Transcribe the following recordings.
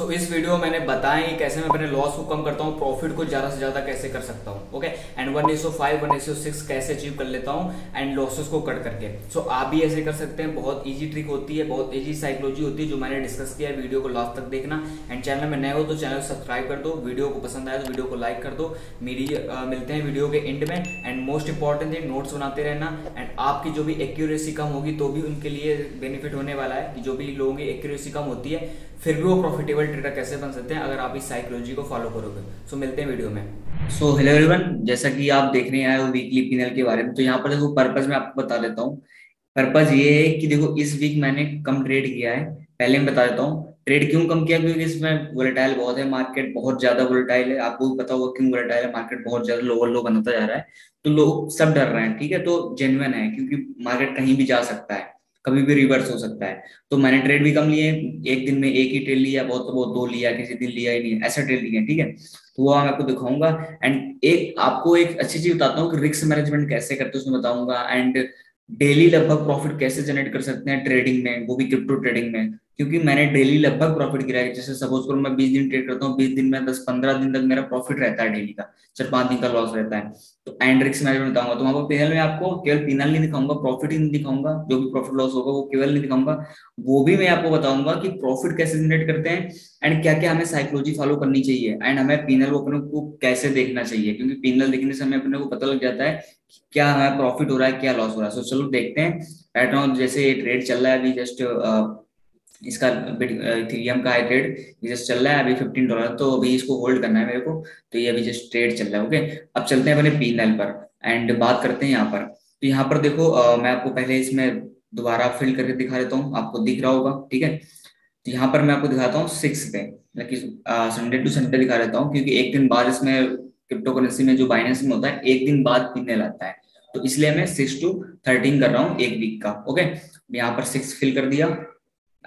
सो इस वीडियो में मैंने बताया कि कैसे मैं अपने लॉस को कम करता हूँ, प्रॉफिट को ज़्यादा से ज़्यादा कैसे कर सकता हूँ। ओके, एंड 1:5 1:6 कैसे अचीव कर लेता हूँ एंड लॉसेस को कट करके। सो आप भी ऐसे कर सकते हैं। बहुत ईजी ट्रिक होती है, बहुत ईजी साइकोलॉजी होती है जो मैंने डिस्कस किया है। वीडियो को लास्ट तक देखना एंड चैनल में नए हो तो चैनल सब्सक्राइब कर दो। वीडियो को पसंद आया तो वीडियो को लाइक कर दो। मिलते हैं वीडियो के एंड में। And most important thing, notes बनाते रहना। एंड आपकी जो भी एक्यूरेसी कम होगी तो भी उनके लिए बेनिफिट होने वाला है कि जो भी लोगों की एक्यूरेसी कम होती है फिर भी वो प्रॉफिटेबल ट्रेडर कैसे बन सकते हैं अगर आप इस साइकोलॉजी को फॉलो करोगे। सो मिलते हैं वीडियो में। सो हेलो एवरीवन, जैसा कि आप देखने आए हो वीकली पीनल के बारे में, तो यहाँ पर देखो पर्पस मैं आपको बता देता हूँ। पर्पस ये है कि देखो इस वीक मैंने कम ट्रेड किया है। पहले मैं बता देता हूँ ट्रेड क्यों कम किया, क्योंकि इसमें वोलेटाइल बहुत है, मार्केट बहुत ज्यादा वोलेटाइल है। आपको भी पता होगा क्यों वोलेटाइल है, मार्केट बहुत ज्यादा लोअर लो बनाता जा रहा है तो लोग सब डर रहे हैं, ठीक है। तो जेन्युइन है क्योंकि मार्केट कहीं भी जा सकता है, कभी भी रिवर्स हो सकता है। तो मैंने ट्रेड भी कम लिए, एक दिन में एक ही ट्रेड लिया, बहुत तो बहुत दो लिया, किसी दिन लिया ही नहीं, ऐसा ट्रेड लिया, ठीक है। तो वो मैं आपको दिखाऊंगा। एंड एक आपको एक अच्छी चीज बताता हूँ कि रिस्क मैनेजमेंट कैसे करते हैं उसमें बताऊंगा। एंड डेली लगभग प्रॉफिट कैसे जनरेट कर सकते हैं ट्रेडिंग में, वो भी क्रिप्टो ट्रेडिंग में, क्योंकि मैंने डेली लगभग प्रॉफिट गिरा है। जैसे सपोज करो मैं 20 दिन ट्रेड करता हूँ, 20 दिन में 10-15 दिन तक मेरा प्रॉफिट रहता है डेली का, 4-5 दिन का लॉस रहता है। तो एंड रिस्क मैनेजमेंट बताऊंगा। तो वहां पर पीनल में आपको केवल पीनल नहीं दिखाऊंगा, प्रॉफिट ही नहीं दिखाऊंगा, जो भी प्रॉफिट लॉस होगा वो केवल नहीं दिखाऊंगा। वो भी मैं आपको बताऊंगा कि प्रॉफिट कैसे जनरेट करते हैं एंड क्या क्या हमें साइकोलॉजी फॉलो करनी चाहिए एंड हमें पीनल अपने को कैसे देखना चाहिए, क्योंकि पीनल देखने से हमें अपने को पता लग जाता है क्या हमारा प्रॉफिट हो रहा है क्या लॉस हो रहा है। सो चलो देखते हैं। राइट नाउ जैसे ये ट्रेड चल रहा है अभी, जस्ट इसका इथेरियम का हाई ट्रेड जस्ट चल रहा है अभी $15, तो अभी इसको होल्ड करना है मेरे को। तो ये अभी जस्ट ट्रेड चल रहा है। ओके, अब चलते हैं अपने पीनल पर एंड बात करते हैं यहाँ पर। तो यहाँ पर देखो मैं आपको पहले इसमें दोबारा फिल करके दिखा देता हूँ, आपको दिख रहा होगा, ठीक है। तो यहाँ पर मैं आपको दिखाता हूँ 6 पे, संडे टू संडे दिखा देता हूँ, क्योंकि एक दिन बाद इसमें क्रिप्टो करेंसी में जो बाइनेंस में होता है एक दिन बाद पीनल आता है, तो इसलिए मैं 6 to 13 कर रहा हूँ एक वीक का। ओके, यहाँ पर 6 फिल कर दिया,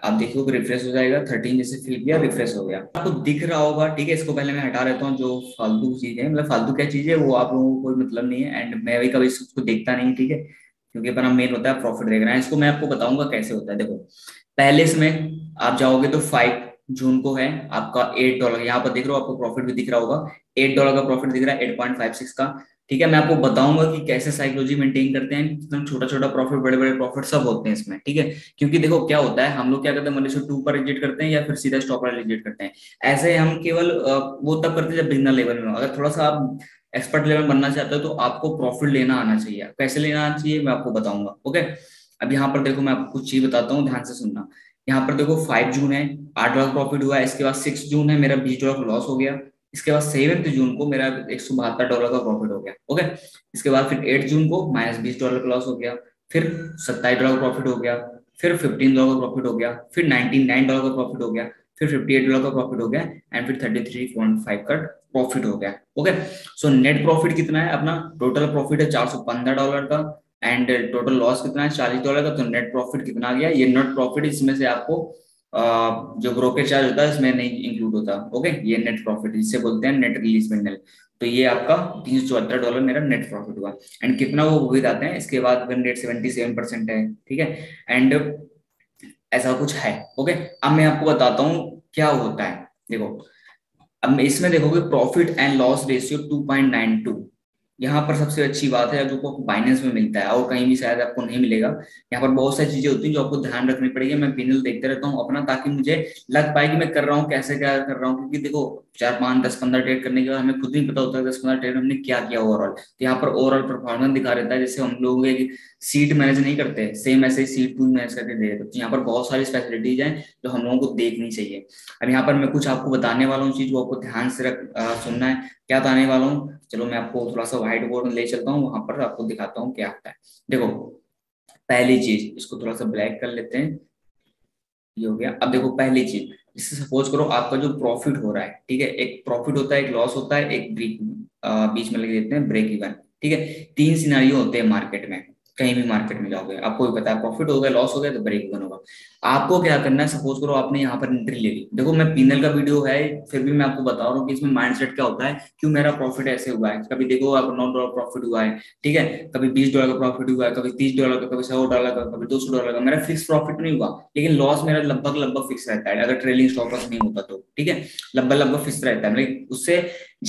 आप देखिए रिफ्रेश हो जाएगा, 13 जैसे फिल किया, रिफ्रेश हो गया, आपको दिख रहा होगा, ठीक है। इसको पहले मैं हटा रहता हूँ, जो फालतू चीज है, मतलब फालतू क्या चीज है वो आप लोगों को कोई मतलब नहीं है एंड मैं भी कभी इसको देखता नहीं, ठीक है, क्योंकि अपना मेन होता है प्रॉफिट देख रहा है। इसको मैं आपको बताऊंगा कैसे होता है। देखो पहले इसमें आप जाओगे तो 5 जून को है आपका $8, यहाँ पर देख रहे हो, आपको प्रॉफिट भी दिख रहा होगा, $8 का प्रॉफिट दिख रहा है, 8.56 का, ठीक है। मैं आपको बताऊंगा कि कैसे साइकोलॉजी मेंटेन करते हैं, एकदम छोटा छोटा प्रॉफिट, बड़े बड़े प्रॉफिट सब होते हैं इसमें, ठीक है। क्योंकि देखो क्या होता है, हम लोग क्या करते हैं, मतलब 2 पर एग्जिट करते हैं या फिर सीधा स्टॉप पर एग्जिट करते हैं। ऐसे हम केवल वो तब करते हैं जब बिगनर लेवल में हो। अगर थोड़ा सा आप एक्सपर्ट लेवल बनना चाहते हो तो आपको प्रॉफिट लेना आना चाहिए, कैसे लेना आना चाहिए मैं आपको बताऊंगा। ओके, अब यहाँ पर देखो मैं आपको कुछ चीज बताता हूँ, ध्यान से सुनना। यहाँ पर देखो 5 जून है, $8 प्रॉफिट हुआ है, इसके बाद 6 जून है, मेरा $20 का लॉस हो गया, इसके बाद 7 जून को मेरा $172 का प्रॉफिट हो गया, ओके। इसके बाद फिर 8 जून को -$20 का लॉस हो गया, फिर $27 का प्रॉफिट हो गया, फिर $15 का प्रॉफिट हो गया, फिर $99 का प्रॉफिट हो गया, फिर $58 का प्रॉफिट हो गया एंड फिर 33.5 का प्रॉफिट हो गया, ओके। सो नेट प्रॉफिट कितना है अपना, टोटल प्रॉफिट है $415 का एंड टोटल लॉस कितना है $40 का, तो नेट प्रॉफिट कितना आ गया। ये नेट प्रॉफिट, इसमें से आपको जो ब्रोकर चार्ज होता है इसमें नहीं इंक्लूड होता, ओके। ये नेट प्रॉफिट, जिसे बोलते हैं नेट रिलीज पेनल, तो ये आपका $374 मेरा नेट प्रॉफिट हुआ एंड कितना वो बताते हैं। इसके बाद विन रेट 77% है, ठीक है, एंड ऐसा कुछ है, ओके। अब मैं आपको बताता हूँ क्या होता है। देखो अब इसमें देखोगे प्रॉफिट एंड लॉस रेशियो 2.92, यहाँ पर सबसे अच्छी बात है जो आपको बाइनेंस में मिलता है और कहीं भी शायद आपको नहीं मिलेगा। यहाँ पर बहुत सारी चीजें होती हैं जो आपको ध्यान रखनी पड़ेगी। मैं पीनल देखते रहता हूँ अपना, ताकि मुझे लग पाए कि मैं कर रहा हूँ कैसे, क्या कर रहा हूँ, क्योंकि देखो 4-5-10-15 ट्रेड करने के बाद हमें खुद नहीं पता होता है 10-15 ट्रेड हमने क्या किया ओवरऑल। तो यहाँ पर ओवरऑल परफॉर्मेंस दिखा रहता है, जैसे हम लोग एक सीट मैनेज नहीं करते सेम ऐसे ही सीट 2 मैनेज करके दे देते। तो यहाँ पर बहुत सारी स्पेशलिटीज हैं जो हम लोगों को देखनी चाहिए। अब यहाँ पर मैं कुछ आपको बताने वाला हूँ चीज, वो आपको ध्यान से सुनना है, क्या बताने वाला हूँ। चलो मैं आपको थोड़ा सा व्हाइट बोर्ड में ले चलता हूँ, वहां पर आपको दिखाता हूँ क्या होता है। देखो पहली चीज, इसको थोड़ा सा ब्लैक कर लेते हैं, ये हो गया। अब देखो पहली चीज, इससे सपोज करो आपका जो प्रॉफिट हो रहा है, ठीक है, एक प्रॉफिट होता है, एक लॉस होता है, एक ब्रेक बीच में लगे देते हैं ब्रेक इवन, ठीक है। 3 सिनेरियो होते हैं मार्केट में, कहीं भी मार्केट में जाओगे आपको भी पता है प्रॉफिट हो गया लॉस हो गया तो ब्रेक इवन होगा। आपको क्या करना है, सपोज करो आपने यहाँ पर एंट्री ले ली, देखो मैं पीनल का वीडियो है फिर भी मैं आपको बता रहा हूँ कि इसमें माइंडसेट क्या होता है, क्यों मेरा प्रॉफिट ऐसे हुआ है। कभी देखो आप $9 प्रॉफिट हुआ है, ठीक है, कभी $20 का प्रॉफिट हुआ है, कभी $30 का, कभी $100 का, कभी $200 का। मेरा फिक्स प्रॉफिट नहीं हुआ लेकिन लॉस मेरा लगभग फिक्स रहता है, अगर ट्रेलिंग स्टॉक नहीं होता तो, ठीक है, लगभग फिक्स रहता है, उससे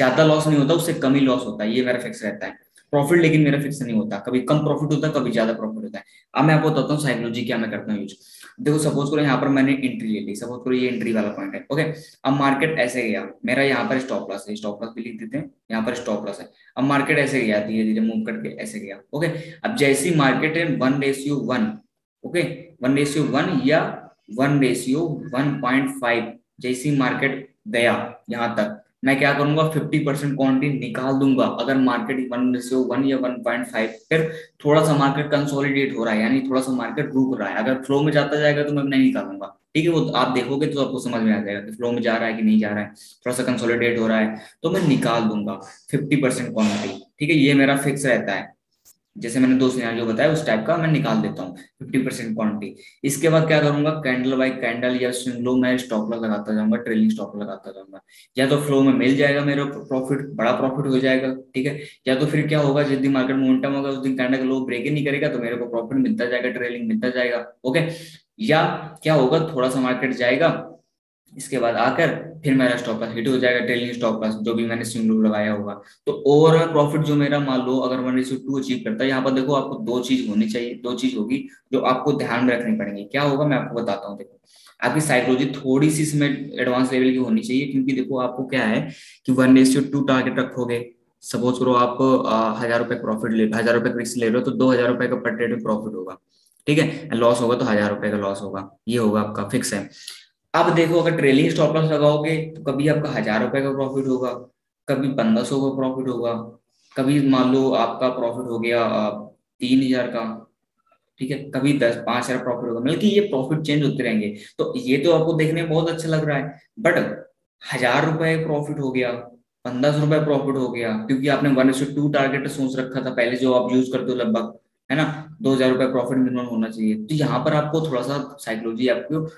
ज्यादा लॉस नहीं होता, उससे कम ही लॉस होता है, ये मेरा फिक्स रहता है प्रॉफिट, लेकिन मेरा फिक्स नहीं होता, कभी कम प्रॉफिट होता है कभी ज्यादा प्रॉफिट होता है। अब मैं आपको बताता हूँ साइकोलॉजी क्या मैं करता हूँ यूज। देखो सपोज करो यहाँ पर मैंने एंट्री ले ली, सपोज करो ये एंट्री वाला पॉइंट है, ओके। अब मार्केट ऐसे गया, मेरा यहाँ पर स्टॉप लॉस है, स्टॉप लॉस भी लिख देते हैं, यहाँ पर स्टॉप लॉस है। अब मार्केट ऐसे गया, धीरे धीरे मूव करके ऐसे गया, ओके। अब जैसी मार्केट है 1:1, ओके, 1:1 या 1:1.5, जैसी मार्केट गया यहाँ तक मैं क्या करूंगा 50% क्वांटिटी निकाल दूंगा। अगर मार्केट 1:1 या 1.5 पर थोड़ा सा मार्केट कंसोलिडेट हो रहा है, यानी थोड़ा सा मार्केट रुक रहा है, अगर फ्लो में जाता जाएगा तो मैं नहीं निकालूंगा, ठीक है, वो आप देखोगे तो आपको समझ में आ जाएगा कि फ्लो में जा रहा है कि नहीं जा रहा है, थोड़ा सा कंसोलिडेट हो रहा है तो मैं निकाल दूंगा 50% क्वांटिटी, ठीक है, ये मेरा फिक्स रहता है। जैसे मैंने 2 सिनेरियो बताया उस टाइप का मैं निकाल देता हूँ 50% क्वांटिटी। इसके बाद क्या करूंगा, कैंडल बाय कैंडल या स्विंग लो मैं स्टॉप लॉस लगाता जाऊंगा, ट्रेलिंग स्टॉप लॉस लगाता जाऊंगा, या तो फ्लो में मिल जाएगा मेरा प्रॉफिट, बड़ा प्रॉफिट हो जाएगा, ठीक है, या तो फिर क्या होगा जिस दिन मार्केट मोमेंटम होगा उस दिन कैंडल का लो ब्रेक ही नहीं करेगा तो मेरे को प्रॉफिट मिलता जाएगा, ट्रेलिंग मिलता जाएगा, ओके। या क्या होगा थोड़ा सा मार्केट जाएगा, इसके बाद आकर फिर मेरा स्टॉप लॉस हिट हो जाएगा, ट्रेलिंग स्टॉप लॉस जो भी मैंने स्विंग लो लगाया होगा। तो ओवरऑल प्रॉफिट जो मेरा मान लो अगर 1:2 अचीव करता है, यहाँ पर देखो आपको 2 चीज होनी चाहिए, 2 चीज होगी जो आपको ध्यान में रखनी पड़ेंगी। क्या होगा मैं आपको बताता हूँ। देखो आपकी साइकोलॉजी थोड़ी सी इसमें एडवांस लेवल की होनी चाहिए, क्योंकि देखो आपको क्या है कि 1:2 टारगेट रखोगे, सपोज करो आप ₹1000 रिस्क ले रहे हो तो ₹2000 का पर ट्रेड में प्रॉफिट होगा, ठीक है, लॉस होगा तो ₹1000 का लॉस होगा, ये होगा आपका फिक्स है। अब देखो अगर ट्रेलिंग स्टॉप लॉस लगाओगे तो कभी आपका ₹1000 का प्रॉफिट होगा, कभी ₹1500 का प्रॉफिट होगा, कभी मान लो आपका प्रॉफिट हो गया 3000 का, ठीक है, कभी 5,000 प्रॉफिट होगा, मतलब कि ये प्रॉफिट चेंज होते रहेंगे। तो ये तो आपको देखने में बहुत अच्छा लग रहा है, बट ₹1000 प्रॉफिट हो गया, ₹1500 प्रॉफिट हो गया, क्योंकि आपने 1:2 टारगेट सोच रखा था पहले जो आप यूज करते हो लगभग, है ना, ₹2000 प्रॉफिट मिनिमम होना चाहिए। तो यहाँ पर आपको थोड़ा सा साइकोलॉजी आपको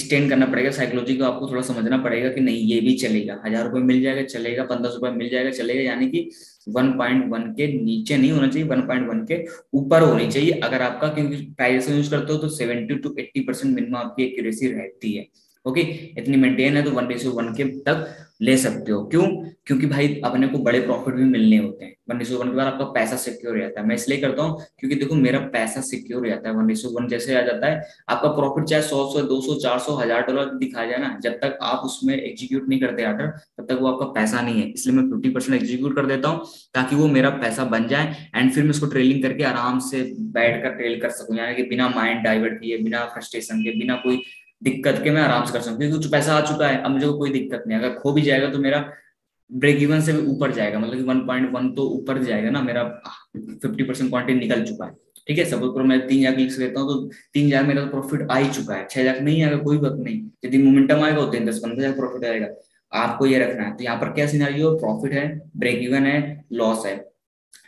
स्टैंड करना पड़ेगा, साइकोलॉजी को आपको थोड़ा समझना पड़ेगा कि नहीं ये भी चलेगा, ₹1000 मिल जाएगा चलेगा, ₹1500 मिल जाएगा चलेगा, यानी कि 1.1 के नीचे नहीं होना चाहिए, 1.1 के ऊपर होनी चाहिए। अगर आपका क्योंकि प्राइजेशन यूज करते हो तो 70 to 80% मिनिमम आपकी एक्यूरेसी रहती है, ओके, इतनी मेंटेन है तो 1:1 के तक ले सकते हो। क्यों? क्योंकि भाई अपने को बड़े प्रॉफिट भी मिलने होते हैं, 1:1 के बाद आपका पैसा सिक्योर हो जाता है। मैं इसलिए करता हूँ क्योंकि देखो मेरा पैसा सिक्योर हो जाता है, 1:1 जैसे आ जाता है आपका प्रॉफिट, चाहे 100, 200, 400, $1000 दिखा जाए ना, जब तक आप उसमें एग्जीक्यूट नहीं करते ऑर्डर तब तक वो आपका पैसा नहीं है। इसलिए मैं 50% एग्जीक्यूट कर देता हूँ ताकि वो मेरा पैसा बन जाए एंड फिर मैं उसको ट्रेलिंग करके आराम से बैठ कर ट्रेल कर सकूँ, यानी कि बिना माइंड डाइवर्ट किए, बिना फ्रस्ट्रेशन के, बिना कोई दिक्कत के मैं आराम से कर सकता हूँ, क्योंकि पैसा आ चुका है, अब मुझे कोई दिक्कत नहीं। अगर खो भी जाएगा तो मेरा ब्रेक इवन से भी ऊपर जाएगा, मतलब कि 1.1 तो ऊपर जाएगा ना, मेरा 50% क्वांटिटी निकल चुका है, ठीक है। सपोज करो मैं 3000 लिख लेता हूँ तो 3000 मेरा प्रॉफिट आ ही चुका है, 6000 नहीं आएगा कोई बात नहीं, यदि मोमेंटम आएगा तो 10-15,000 प्रॉफिट आएगा, आपको ये रखना है। तो यहाँ पर क्या सिनेरियो, प्रॉफिट है, ब्रेक इवन है, लॉस है।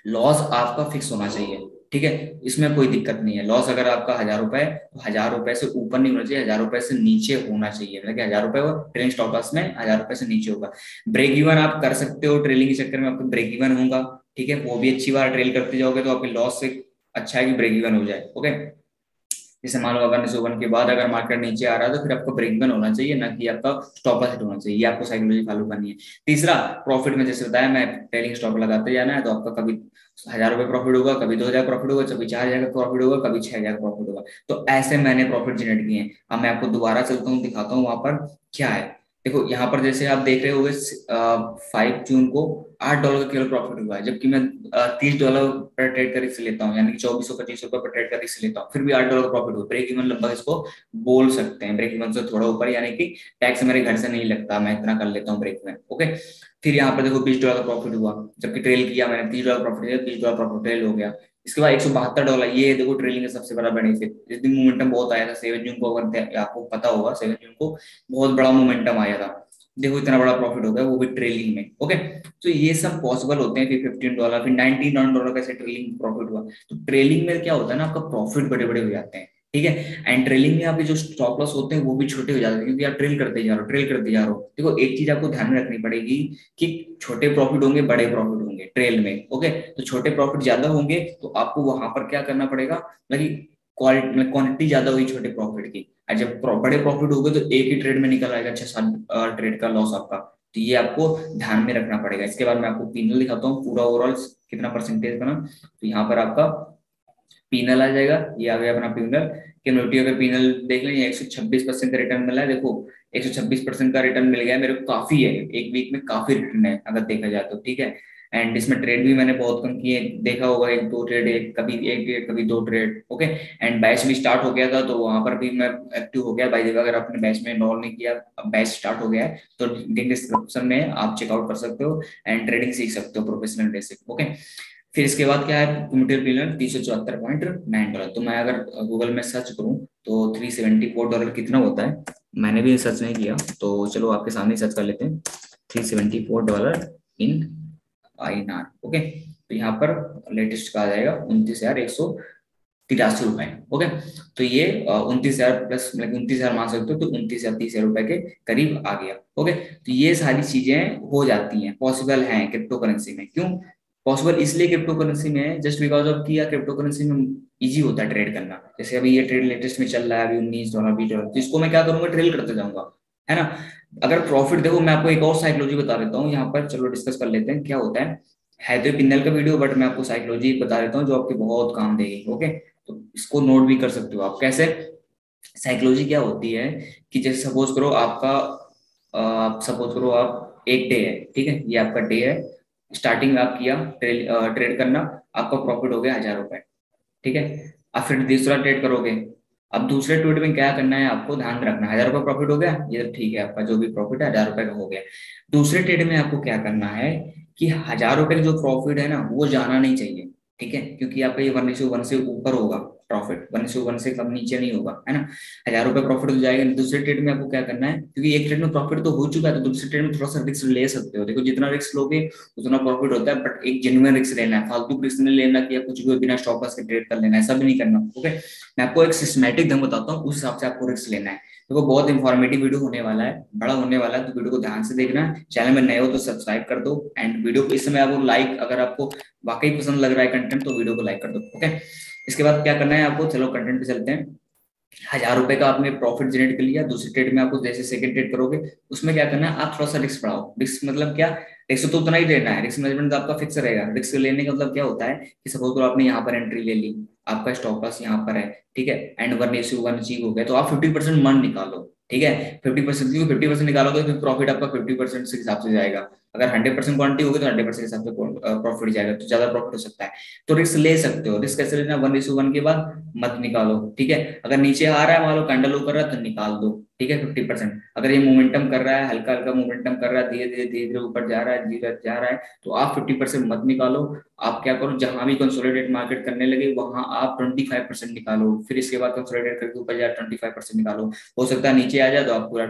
लॉस आपका फिक्स होना चाहिए, ठीक है, इसमें कोई दिक्कत नहीं है। लॉस अगर आपका ₹1000 है तो ₹1000 से ऊपर नहीं होना चाहिए, ₹1000 से नीचे होना चाहिए, मतलब कि ₹1000 हो ट्रेलिंग स्टॉप लॉस में, ₹1000 से नीचे होगा। ब्रेक इवन आप कर सकते हो, ट्रेलिंग के चक्कर में आपका ब्रेक इवन होगा, ठीक है, वो भी अच्छी बार ट्रेल करते जाओगे तो आपके लॉस से अच्छा है कि ब्रेक इवन हो जाए, ओके। जैसे मान लो अगर 1:1 के बाद अगर मार्केट नीचे आ रहा है तो फिर आपका ब्रेक इवन होना चाहिए, ना कि आपका स्टॉप लॉस हिट होना चाहिए, ये आपको साइकोलॉजी फॉलो करनी है। तीसरा, प्रॉफिट में जैसे बताया मैं ट्रेलिंग स्टॉप लगाते जाना है, तो आपका कभी ₹1000 प्रॉफिट होगा, कभी $2000 प्रॉफिट होगा, कभी $4000 का प्रॉफिट होगा, कभी $6000 का प्रॉफिट होगा। तो ऐसे मैंने प्रॉफिट जनरेट किए हैं। अब मैं आपको दोबारा चलता हूँ, दिखाता हूँ वहां पर क्या है। देखो यहाँ पर जैसे आप देख रहे होगे 5 जून को $8 का किलो प्रॉफिट हुआ है, जबकि मैं $30 पर ट्रेड का रिस्क लेता हूँ, यानी कि 2425 पर ट्रेड का रिस्क लेता हूँ, फिर भी $8 का प्रॉफिट हुआ। ब्रेक इवन लगभग इसको बोल सकते हैं, ब्रेक इवन से थोड़ा ऊपर, यानी कि टैक्स मेरे घर से नहीं लगता, मैं इतना कर लेता हूँ ब्रेक इवन, ओके। फिर यहाँ पर देखो $20 का प्रॉफिट हुआ, जबकि ट्रेल किया मैंने, $30 प्रॉफिट किया, $30 प्रॉफिट ट्रेल हो गया। इसके बाद $172, ये देखो ट्रेलिंग का सबसे बड़ा बेनिफिट। जिस दिन मोमेंटम बहुत आया था 7 जून को, अगर आपको पता होगा 7 जून को बहुत बड़ा मोमेंटम आया था, देखो इतना बड़ा प्रॉफिट हो गया, वो भी ट्रेलिंग में। ओके, तो ये सब पॉसिबल होते हैं। फिर $15 फिर $19 कैसे ट्रेलिंग प्रॉफिट हुआ। तो ट्रेलिंग में क्या होता है ना, आपका प्रॉफिट बड़े बड़े हो जाते हैं, ठीक है। एंड ट्रेलिंग में आपके जो स्टॉप लॉस होते हैं वो भी छोटे हो जाते हैं, क्योंकि आप ट्रेल करते जा रहे हो, ट्रेल करते जा रहे हो। देखो एक चीज आपको ध्यान में रखनी पड़ेगी कि छोटे प्रॉफिट होंगे, बड़े प्रॉफिट होंगे ट्रेल में। ओके, तो छोटे प्रॉफिट ज्यादा होंगे तो आपको वहां पर क्या करना पड़ेगा, मतलब क्वांटिटी ज्यादा हुई छोटे प्रॉफिट की। और जब बड़े प्रॉफिट हो गए तो एक ही ट्रेड में निकल आएगा 6-7 ट्रेड का लॉस आपका। तो ये आपको ध्यान में रखना पड़ेगा। इसके बाद मैं आपको पीनल दिखाता हूँ पूरा ओवरऑल कितना परसेंटेज बना। तो यहाँ पर आपका पीनल आ जाएगा, ये आ गया अपना पीनल। कम्युनिटी का पीनल देख लें, 126% का रिटर्न मिला है। देखो 126% का रिटर्न मिल गया मेरे को, काफी है। एक वीक में काफी रिटर्न है अगर देखा जाए तो, ठीक है। एंड इसमें ट्रेड भी मैंने बहुत कम किए, देखा होगा 1-2 ट्रेड, कभी 2 ट्रेड। ओके, एंड बैच भी स्टार्ट हो गया था तो वहां पर भी मैं एक्टिव हो गया। बाय द वे अगर आपने बैच में इनरोल नहीं किया, बैच स्टार्ट हो गया है तो लिंक डिस्क्रिप्शन में आप चेकआउट कर सकते हो एंड ट्रेडिंग सीख सकते हो प्रोफेशनल डे से। ओके, फिर इसके बाद क्या है, कम्युनिटी पीनल $374.9। तो मैं अगर गूगल में सर्च करूं तो $374 कितना होता है, मैंने भी सर्च नहीं किया तो चलो आपके सामने सर्च कर लेते हैं। $374 इन INR। ओके, तो यहाँ पर लेटेस्ट का आ जाएगा 29,183 रुपए। ओके, तो ये 29,000 प्लस मतलब 29,000 मान सकते हो, तो 29,000-30,000 रुपए के करीब आ गया। ओके, तो ये सारी चीजें हो जाती हैं, पॉसिबल हैं क्रिप्टो करेंसी में। क्यों पॉसिबल, इसलिए क्रिप्टो करेंसी में जस्ट बिकॉज ऑफ कि क्रिप्टो करेंसी में इजी होता है ट्रेड करना। जैसे अभी ये ट्रेड लेटेस्ट में चल रहा है, अभी $19, $20, तो इसको मैं क्या करूंगा, ट्रेड करते जाऊंगा, है ना। अगर प्रॉफिट देखो, मैं आपको एक और साइकोलॉजी बता देता हूँ यहाँ पर, चलो डिस्कस कर लेते हैं क्या होता है तो पिंडल का वीडियो, बट मैं आपको साइकोलॉजी बता देता हूँ जो आपके बहुत काम देगी। ओके, तो इसको नोट भी कर सकते हो आप। कैसे साइकोलॉजी क्या होती है कि जैसे सपोज करो आपका आप एक डे है, ठीक है, ये आपका डे है। स्टार्टिंग में आप किया ट्रेड करना, आपका प्रॉफिट हो गया 1000 रुपए, ठीक है। अब फिर दूसरा ट्रेड करोगे, अब दूसरे ट्रेड में क्या करना है आपको ध्यान रखना, 1000 रुपए प्रॉफिट हो गया, ये तो ठीक है, आपका जो भी प्रॉफिट है 1000 रुपए का हो गया। दूसरे ट्रेड में आपको क्या करना है कि 1000 रुपए का जो प्रॉफिट है ना वो जाना नहीं चाहिए, ठीक है, क्योंकि आपका ये 1:1 से ऊपर होगा प्रॉफिट, 1:1 से कम नीचे नहीं होगा, है ना। 1000 रुपए प्रॉफिट हो जाएगा। दूसरे ट्रेड में आपको क्या करना है, क्योंकि एक ट्रेड में प्रॉफिट तो हो चुका है तो दूसरे ट्रेड में थोड़ा सा रिस्क ले सकते हो। देखो जितना रिस्क लोगे उतना प्रॉफिट होता है, बट एक जेन्युइन रिस्क लेना है, फालतू रिस्क नहीं लेना कि कुछ भी बिना स्टॉपर्स के ट्रेड कर लेना है, सब नहीं करना। ओके, मैं आपको एक सिस्टमेटिक ढंग बताता हूँ, उस हिसाब से आपको रिस्क लेना है। देखो बहुत इंफॉर्मेटिव वीडियो होने वाला है, बड़ा होने वाला है, तो वीडियो को ध्यान से देखना। चैनल में नए हो तो सब्सक्राइब कर दो, एंड वीडियो को इस समय आपको लाइक, अगर आपको वाकई पसंद लग रहा है कंटेंट तो वीडियो को लाइक कर दो। ओके, इसके बाद क्या करना है आपको, चलो कंटेंट पे चलते हैं। 1000 रुपए का आपने प्रॉफिट जनरेट कर लिया, दूसरे ट्रेड में आपको जैसे सेकंड ट्रेड करोगे उसमें क्या करना है, आप थोड़ा सा रिस्क बढ़ाओ। रिस्क मतलब क्या, रिस्क तो उतना ही लेना है, रिस्क मैनेजमेंट तो आपका फिक्स रहेगा। रिस्क लेने का मतलब क्या होता है कि सपोज करो आपने यहाँ पर एंट्री ले ली, आपका स्टॉप लॉस यहाँ पर है, ठीक है, एंड 1:1 अचीव हो गया, तो आप 50% मन निकालो, ठीक है, 50%, क्योंकि 50% निकालोगे तो प्रॉफिट आपका 50% के हिसाब से जाएगा। अगर 100% क्वांटिटी होगी तो 100% के हिसाब से प्रॉफिट जाएगा, तो ज्यादा प्रॉफिट हो सकता है, तो रिस्क ले सकते हो। रिस्क कैसे लेना, 1:1 के बाद मत निकालो, ठीक है। अगर नीचे आ रहा है, मान लो कैंडल ऊपर रहा है तो निकाल दो, ठीक है, 50%। अगर ये मोमेंटम कर रहा है, हल्का हल्का मोमेंटम कर रहा है, धीरे धीरे ऊपर जा रहा है, तो आप 50% मत निकालो। आप क्या करो, जहां भी कंसोलिडेट मार्केट करने लगे वहां आप 25% निकालो, फिर इसके बाद कंसोलिडेट करके ऊपर जाए 25% निकालो, हो सकता है नीचे आ जाए तो आप पूरा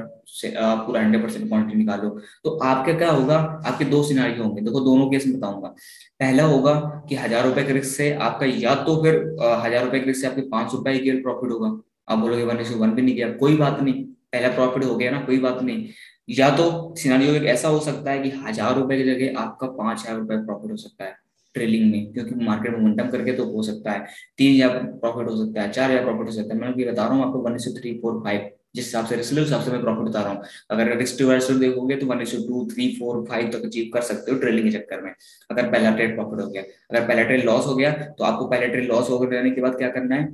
100% क्वांटिटी निकालो। तो आपका क्या होगा, आपके दो सिनारियो होंगे, देखो दोनों केस में बताऊंगा। पहला होगा कि 1000 रुपए के रिस्क से आपका, या तो फिर 1000 रुपए के रिस्क से आपके 500 रुपए के प्रॉफिट होगा। आप बोलोगे 1:1 भी नहीं किया, कोई बात नहीं, पहला प्रॉफिट हो गया ना, कोई बात नहीं। या तो सिनारियो एक ऐसा हो सकता है कि 1000 रुपए की जगह आपका 5000 रुपए प्रॉफिट हो सकता है ट्रेलिंग में, क्योंकि मार्केट मोमेंटम करके तो हो सकता है 3000 प्रॉफिट हो सकता है, 4000 प्रॉफिट हो सकता है। मैं बता रहा हूँ आपको 1:3, 4, 5 जिस हिसाब से रिस्क ले उस हिसाब से मैं प्रॉफिट बता रहा हूँ। अगर रिस्क टू रिस्क देखोगे तो 1:2, 3, 4, 5 तक अचीव कर सकते हो ट्रेलिंग के चक्कर में, अगर पहला ट्रेड प्रॉफिट हो गया। अगर पहला ट्रेड लॉस हो गया तो आपको पहला ट्रेड लॉस हो जाने के बाद क्या करना है,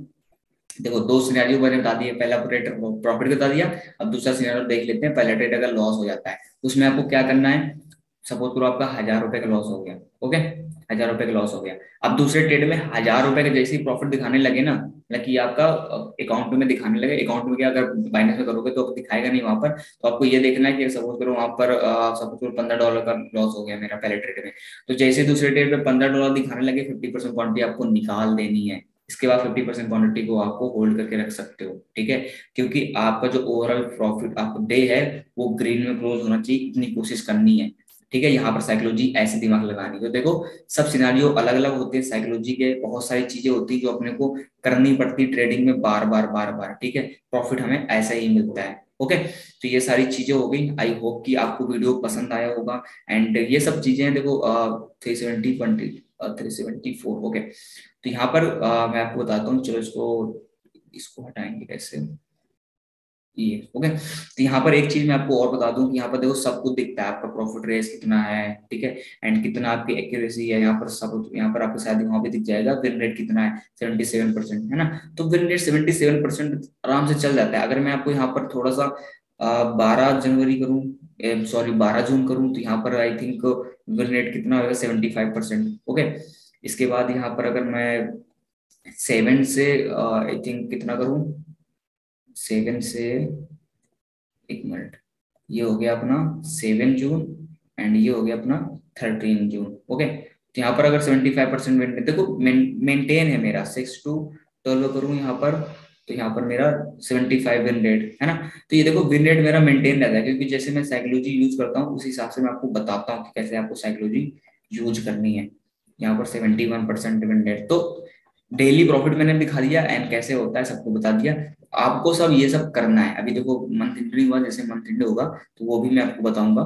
देखो दो सिनेरियो मैंने बता दिए, पहला ट्रेड प्रॉफिट बता दिया, अब दूसरा सिनेरियो देख लेते हैं। पहला ट्रेड अगर लॉस हो जाता है उसमें आपको क्या करना है, सपोज करो आपका 1000 रुपए का लॉस हो गया, ओके, 1000 रुपए का लॉस हो गया। अब दूसरे ट्रेड में 1000 रुपए का जैसे ही प्रॉफिट दिखाने लगे ना, कि आपका अकाउंट में दिखाने लगे, अकाउंट में क्या, अगर बाइनेंस में करोगे तो दिखाएगा नहीं वहां पर, तो आपको ये देखना है कि सपोज करो वहां पर $15 का लॉस हो गया मेरा पहले ट्रेड में, तो जैसे दूसरे ट्रेड में $15 दिखाने लगे 50% क्वांटिटी आपको निकाल देनी है। इसके बाद 50% क्वांटिटी को आपको होल्ड करके रख सकते हो, ठीक है, क्योंकि आपका जो ओवरऑल प्रॉफिट आपको डे है वो ग्रीन में क्लोज होना चाहिए, इतनी कोशिश करनी है, ठीक है। यहाँ पर साइकोलॉजी ऐसे दिमाग लगानी है। तो देखो सब सिनारियो अलग अलग होते हैं, साइकोलॉजी के बहुत सारी चीजें होती है जो अपने को करनी पड़ती है ट्रेडिंग में बार बार, ठीक है, प्रॉफिट हमें ऐसा ही मिलता है, ओके। तो ये सारी चीजें हो गई, आई होप कि आपको वीडियो पसंद आया होगा। एंड ये सब चीजें देखो 374, ओके। तो यहाँ पर मैं आपको बताता हूँ, चलो इसको हटाएंगे कैसे, ये ओके। तो यहाँ पर एक चीज मैं आपको और बता दूं कि यहाँ पर देखो सब कुछ दिखता है, आपका प्रॉफिट रेस कितना है, ठीक है, एंड कितना आपकी एक्यूरेसी है, यहाँ पर सब, यहाँ पर आपको शायद वहां पे दिख जाएगा विन रेट कितना है, 77%, है ना। तो विन रेट 77% आराम से चल जाता है। अगर मैं आपको यहाँ पर थोड़ा सा 12 जनवरी करूँ, सॉरी 12 जून करूँ, तो यहाँ पर आई थिंक विन रेट कितना होगा, 75%, ओके। इसके बाद यहाँ पर अगर मैं 7 से आई थिंक कितना करूँ, 7 से, एक मिनट, ये हो गया अपना 7 जून एंड ये हो गया अपना 13 जून, ओके। तो यहाँ पर अगर 75% देखो मेंटेन है मेरा, 6 to 12 करूँ यहाँ पर, तो यहाँ पर मेरा 75 विन रेट है ना। तो ये देखो विन रेट मेरा मेंटेन रहता है, क्योंकि जैसे मैं साइकोलॉजी यूज करता हूँ उसी हिसाब से मैं आपको बताता हूँ कि कैसे आपको साइकोलॉजी यूज करनी है। यहाँ पर 71% विन रेट, तो डेली प्रॉफिट मैंने दिखा दिया एंड कैसे होता है सबको बता दिया। आपको सब ये सब करना है। अभी देखो मंथ एंडिंग हुआ, जैसे मंथ एंड होगा तो वो भी मैं आपको बताऊंगा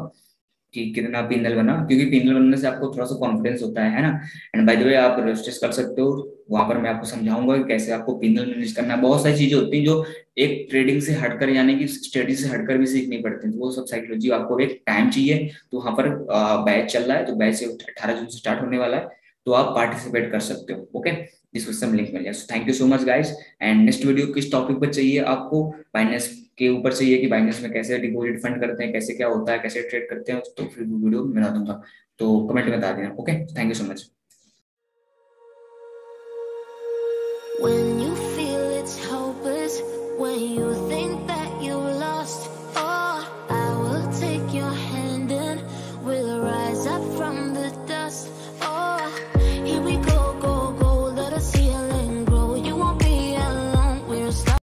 कि कितना पिनल बना, क्योंकि पिनल बनने से आपको थोड़ा सा कॉन्फिडेंस होता है ना। एंड बाय द वे आप रजिस्टर कर सकते हो, वहां पर मैं आपको समझाऊंगा कि कैसे आपको पिनल मैनेज करना है। बहुत सारी चीजें होती हैं जो एक ट्रेडिंग से हटकर, यानी कि स्टडी से हटकर भी सीखनी पड़ती है, तो वो सब साइकोलॉजी। आपको एक टाइम चाहिए, तो वहाँ पर बैच चल रहा है, तो बैच 18 जून से स्टार्ट होने वाला है, तो आप पार्टिसिपेट कर सकते हो, okay. This was some link मिल गया। So thank you so much guys. And next video किस टॉपिक पर चाहिए आपको, बाइनेंस के ऊपर चाहिए कि बाइनेंस में कैसे डिपॉजिट फंड करते हैं, कैसे क्या होता है, कैसे ट्रेड करते हैं, तो फिर वीडियो बना दूंगा, तो कमेंट में बता देना, okay. Thank you so much.